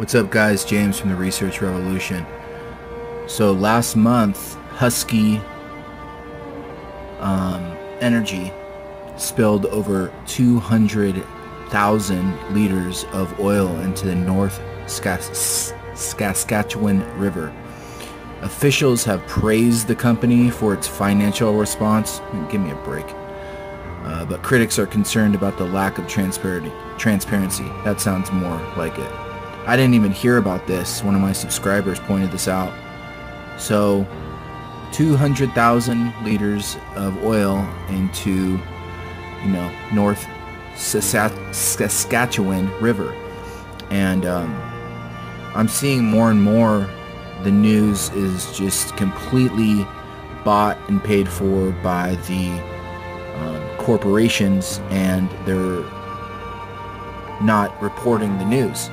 What's up guys, James from the Research Revolution. So last month, Husky Energy spilled over 200,000 liters of oil into the North Saskatchewan River. Officials have praised the company for its financial response. Give me a break. But critics are concerned about the lack of transparency. That sounds more like it. I didn't even hear about this. One of my subscribers pointed this out. So 200,000 liters of oil into, North Saskatchewan River. And I'm seeing more and more the news is just completely bought and paid for by the corporations, and they're not reporting the news.